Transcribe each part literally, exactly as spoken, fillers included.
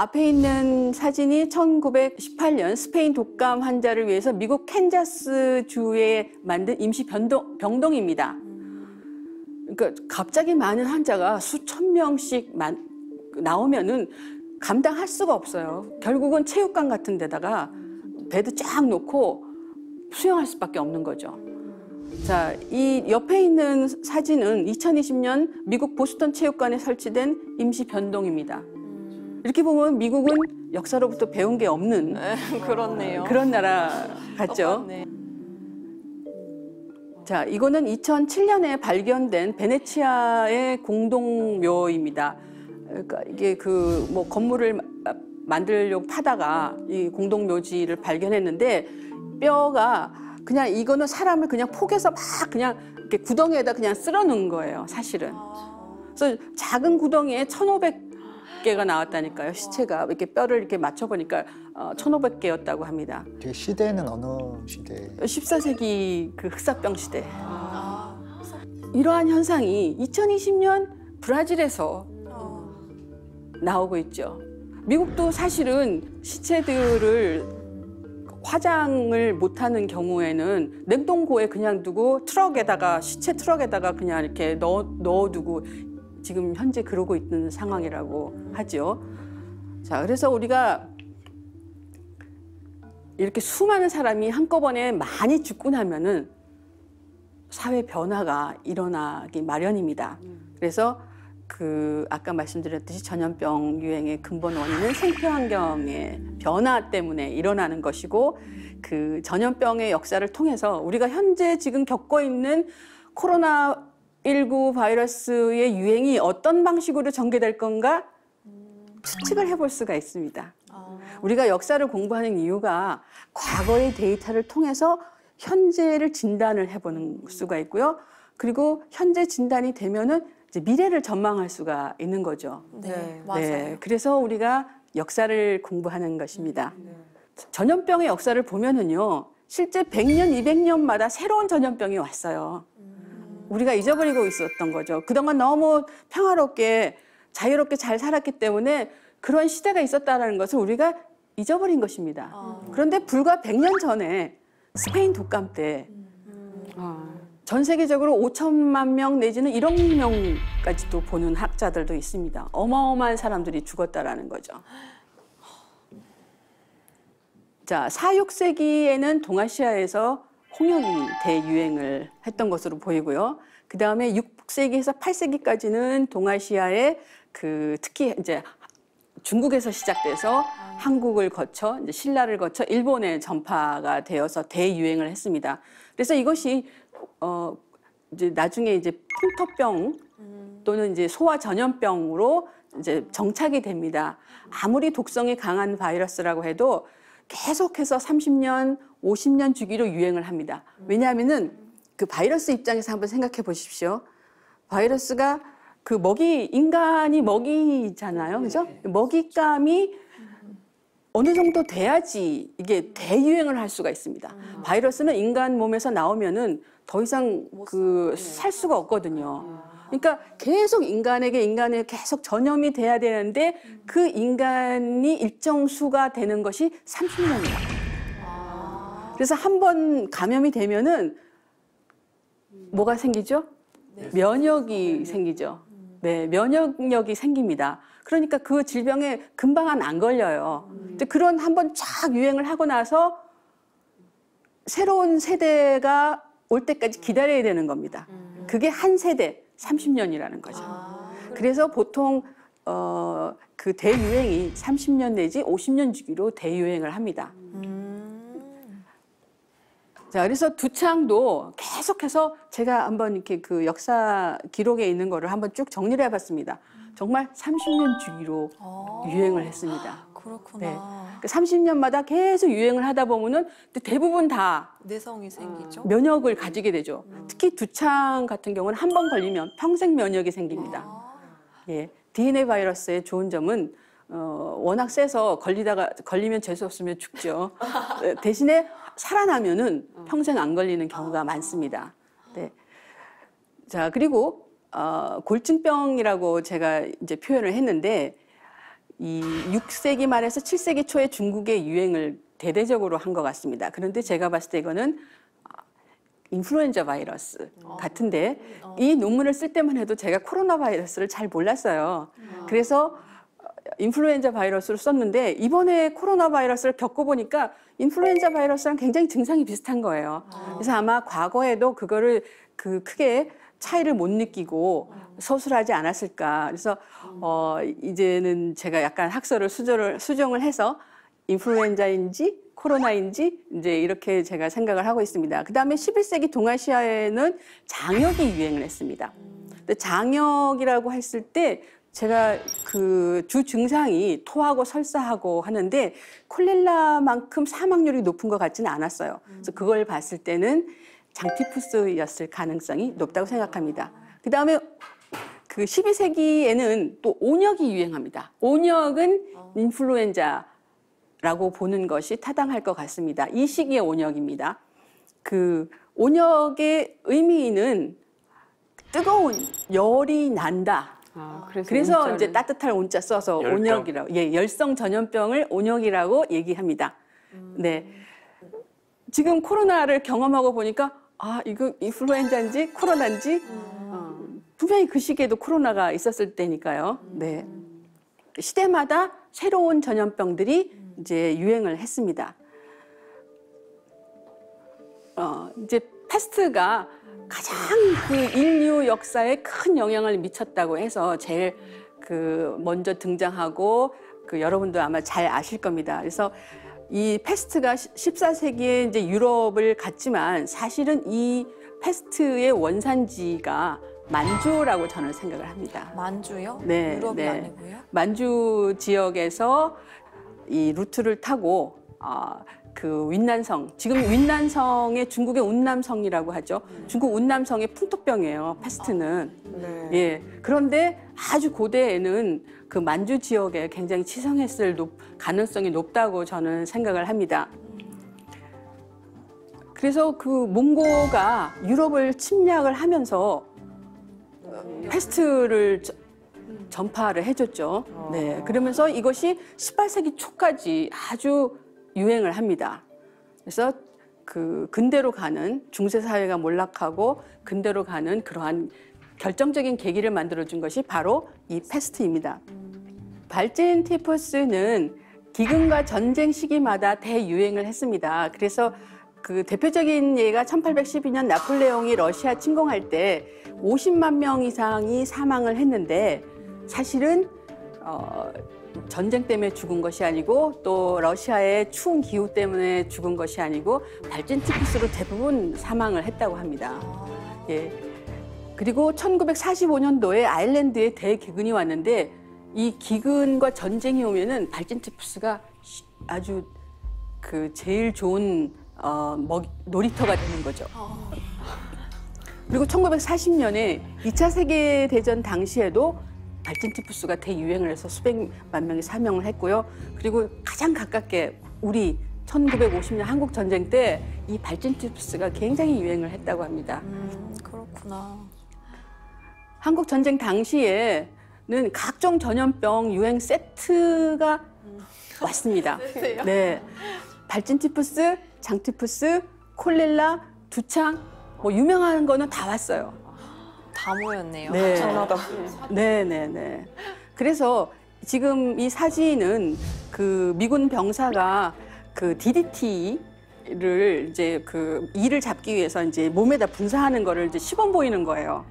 앞에 있는 사진이 천구백십팔 년 스페인 독감 환자를 위해서 미국 캔자스 주에 만든 임시 병동, 병동입니다. 그러니까 갑자기 많은 환자가 수천 명씩 만, 나오면은 감당할 수가 없어요. 결국은 체육관 같은 데다가 베드 쫙 놓고 수영할 수밖에 없는 거죠. 자, 이 옆에 있는 사진은 이천이십 년 미국 보스턴 체육관에 설치된 임시 변동입니다. 이렇게 보면 미국은 역사로부터 배운 게 없는 그렇네요. 그런 나라 같죠. 자, 이거는 이천칠 년에 발견된 베네치아의 공동묘입니다. 그러니까 이게 그 뭐 건물을 만들려고 파다가 이 공동묘지를 발견했는데 뼈가 그냥 이거는 사람을 그냥 폭에서 막 그냥 이렇게 구덩이에다 그냥 쓸어 놓은 거예요, 사실은. 그래서 작은 구덩이에 천오백 개가 나왔다니까요, 시체가. 이렇게 뼈를 이렇게 맞춰보니까 천오백 개였다고 합니다. 되게 시대는 어느 시대? 십사 세기 그 흑사병 시대. 아. 이러한 현상이 이천이십 년 브라질에서 나오고 있죠. 미국도 사실은 시체들을 화장을 못하는 경우에는 냉동고에 그냥 두고 트럭에다가 시체 트럭에다가 그냥 이렇게 넣어, 넣어두고 지금 현재 그러고 있는 상황이라고 하죠. 자, 그래서 우리가 이렇게 수많은 사람이 한꺼번에 많이 죽고 나면은 사회 변화가 일어나기 마련입니다. 그래서 그 아까 말씀드렸듯이 전염병 유행의 근본 원인은 생태 환경의 변화 때문에 일어나는 것이고, 그 전염병의 역사를 통해서 우리가 현재 지금 겪고 있는 코로나 일구 바이러스의 유행이 어떤 방식으로 전개될 건가 추측을 해볼 수가 있습니다. 우리가 역사를 공부하는 이유가 과거의 데이터를 통해서 현재를 진단을 해보는 수가 있고요. 그리고 현재 진단이 되면은 이제 미래를 전망할 수가 있는 거죠. 네, 네, 맞아요. 그래서 우리가 역사를 공부하는 것입니다. 네. 전염병의 역사를 보면은요, 실제 백 년, 이백 년마다 새로운 전염병이 왔어요. 음. 우리가 잊어버리고 있었던 거죠. 그동안 너무 평화롭게, 자유롭게 잘 살았기 때문에 그런 시대가 있었다는 것을 우리가 잊어버린 것입니다. 아. 그런데 불과 백 년 전에 스페인 독감 때 음. 아. 전 세계적으로 오천만 명 내지는 일억 명까지도 보는 학자들도 있습니다. 어마어마한 사람들이 죽었다라는 거죠. 자, 사, 육 세기에는 동아시아에서 홍역이 대유행을 했던 것으로 보이고요. 그 다음에 육 세기에서 팔 세기까지는 동아시아의 그 특히 이제 중국에서 시작돼서 한국을 거쳐 이제 신라를 거쳐 일본에 전파가 되어서 대유행을 했습니다. 그래서 이것이 어 이제 나중에 이제 풍토병 또는 이제 소아 전염병으로 이제 정착이 됩니다. 아무리 독성이 강한 바이러스라고 해도 계속해서 삼십 년, 오십 년 주기로 유행을 합니다. 왜냐하면은 그 바이러스 입장에서 한번 생각해 보십시오. 바이러스가 그 먹이, 인간이 먹이잖아요, 그죠? 먹잇감이 어느 정도 돼야지 이게 대유행을 할 수가 있습니다. 바이러스는 인간 몸에서 나오면은 더 이상 그 살 수가 없거든요. 그러니까 계속 인간에게 인간에 계속 전염이 돼야 되는데 그 인간이 일정 수가 되는 것이 삼십 년이에요. 그래서 한 번 감염이 되면은 뭐가 생기죠? 면역이 생기죠. 네, 면역력이 생깁니다. 그러니까 그 질병에 금방 안 걸려요. 근데 그런 한 번 쫙 유행을 하고 나서 새로운 세대가 올 때까지 기다려야 되는 겁니다. 그게 한 세대, 삼십 년이라는 거죠. 아, 그래서 보통 어, 그 대유행이 삼십 년 내지 오십 년 주기로 대유행을 합니다. 음. 자, 그래서 두창도 계속해서 제가 한번 이렇게 그 역사 기록에 있는 거를 한번 쭉 정리를 해봤습니다. 정말 삼십 년 주기로 아, 유행을 했습니다. 그렇구나. 네. 삼십 년마다 계속 유행을 하다 보면은 대부분 다 내성이 생기죠. 면역을 가지게 되죠. 음. 특히 두창 같은 경우는 한 번 걸리면 평생 면역이 생깁니다. 아. 예, 디엔에이 바이러스의 좋은 점은 어, 워낙 세서 걸리다가 걸리면 재수 없으면 죽죠. 대신에 살아나면은 평생 안 걸리는 경우가 아. 많습니다. 네. 자, 그리고 어, 골증병이라고 제가 이제 표현을 했는데. 이 육 세기 말에서 칠 세기 초에 중국의 유행을 대대적으로 한 것 같습니다. 그런데 제가 봤을 때 이거는 인플루엔자 바이러스 어. 같은데 어. 이 논문을 쓸 때만 해도 제가 코로나 바이러스를 잘 몰랐어요. 어. 그래서 인플루엔자 바이러스로 썼는데 이번에 코로나 바이러스를 겪어보니까 인플루엔자 바이러스랑 굉장히 증상이 비슷한 거예요. 어. 그래서 아마 과거에도 그거를 그 크게 차이를 못 느끼고 서술하지 않았을까. 그래서 어, 이제는 제가 약간 학설을 수정을, 수정을 해서 인플루엔자인지 코로나인지 이제 이렇게 제가 생각을 하고 있습니다. 그다음에 십일 세기 동아시아에는 장역이 유행을 했습니다. 근데 장역이라고 했을 때 제가 그 주 증상이 토하고 설사하고 하는데 콜레라만큼 사망률이 높은 것 같지는 않았어요. 그래서 그걸 봤을 때는 장티푸스였을 가능성이 높다고 생각합니다. 그다음에 그 십이 세기에는 또 온역이 유행합니다. 온역은 인플루엔자 라고 보는 것이 타당할 것 같습니다. 이 시기의 온역입니다. 그 온역의 의미는 뜨거운 열이 난다. 아, 그래서, 그래서 이제 따뜻할 온자 써서 열병. 온역이라고, 예, 열성 전염병을 온역이라고 얘기합니다. 음. 네, 지금 코로나를 경험하고 보니까 아 이거 인플루엔자인지 코로나인지 음. 어, 분명히 그 시기에도 코로나가 있었을 때니까요. 네, 시대마다 새로운 전염병들이 이제 유행을 했습니다. 어, 이제 패스트가 가장 그 인류 역사에 큰 영향을 미쳤다고 해서 제일 그 먼저 등장하고 그 여러분도 아마 잘 아실 겁니다. 그래서 이 패스트가 십사 세기에 이제 유럽을 갔지만 사실은 이 패스트의 원산지가 만주라고 저는 생각을 합니다. 만주요? 네, 유럽이 네. 아니고요? 만주 지역에서 이 루트를 타고 어, 그 윈난성, 지금 윈난성의 중국의 운남성이라고 하죠. 네. 중국 운남성의 풍토병이에요. 패스트는. 아, 네. 예. 그런데 아주 고대에는 그 만주 지역에 굉장히 치성했을 높, 가능성이 높다고 저는 생각을 합니다. 그래서 그 몽고가 유럽을 침략을 하면서 패스트를 전파를 해줬죠. 네, 그러면서 이것이 십팔 세기 초까지 아주 유행을 합니다. 그래서 그 근대로 가는 중세 사회가 몰락하고 근대로 가는 그러한 결정적인 계기를 만들어준 것이 바로 이 패스트입니다. 발진티푸스는 기근과 전쟁 시기마다 대유행을 했습니다. 그래서 그 대표적인 예가 천팔백십이 년 나폴레옹이 러시아 침공할 때 오십만 명 이상이 사망을 했는데 사실은 어, 전쟁 때문에 죽은 것이 아니고 또 러시아의 추운 기후 때문에 죽은 것이 아니고 발진티푸스로 대부분 사망을 했다고 합니다. 예. 그리고 천구백사십오 년도에 아일랜드에 대기근이 왔는데 이 기근과 전쟁이 오면은 발진티푸스가 아주 그 제일 좋은 어, 먹, 놀이터가 되는 거죠. 어... 그리고 천구백사십 년에 이 차 세계대전 당시에도 발진티푸스가 대유행을 해서 수백만 명이 사망을 했고요. 그리고 가장 가깝게 우리 천구백오십 년 한국전쟁 때 이 발진티푸스가 굉장히 유행을 했다고 합니다. 음, 그렇구나. 한국전쟁 당시에는 각종 전염병 유행 세트가 음. 왔습니다. 세트요? 네. 발진티푸스, 장티푸스, 콜레라, 두창, 뭐 유명한 거는 다 왔어요. 다 모였네요. 네. 네, 네, 네. 그래서 지금 이 사진은 그 미군 병사가 그 디디티를 이제 그 이를 잡기 위해서 이제 몸에다 분사하는 거를 이제 시범 보이는 거예요.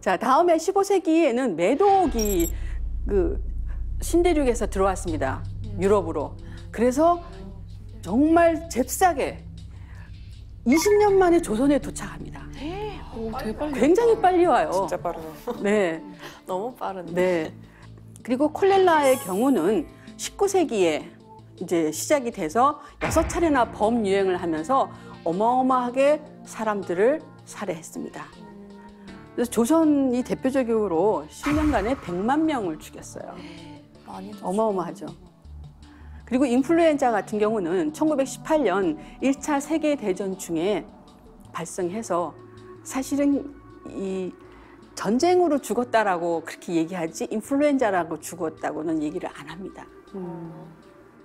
자, 다음에 십오 세기에는 매독이 그 신대륙에서 들어왔습니다. 유럽으로. 그래서 정말 잽싸게 이십 년 만에 조선에 도착합니다. 에이, 오, 되게 빨리 굉장히 빨리 와요. 진짜 빠르네요. 네, 너무 빠른데. 네. 그리고 콜레라의 경우는 십구 세기에 이제 시작이 돼서 여섯 차례나 범유행을 하면서 어마어마하게 사람들을 살해했습니다. 그래서 조선이 대표적으로 십 년간에 백만 명을 죽였어요. 많이 어마어마하죠. 그리고 인플루엔자 같은 경우는 천구백십팔 년 일 차 세계대전 중에 발생해서 사실은 이 전쟁으로 죽었다라고 그렇게 얘기하지 인플루엔자라고 죽었다고는 얘기를 안 합니다. 음.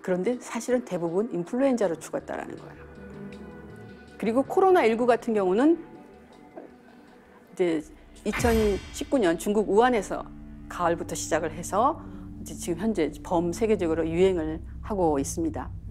그런데 사실은 대부분 인플루엔자로 죽었다라는 거예요. 그리고 코로나 일구 같은 경우는 이제 이천십구 년 중국 우한에서 가을부터 시작을 해서 이제 지금 현재 범 세계적으로 유행을 하고 있습니다.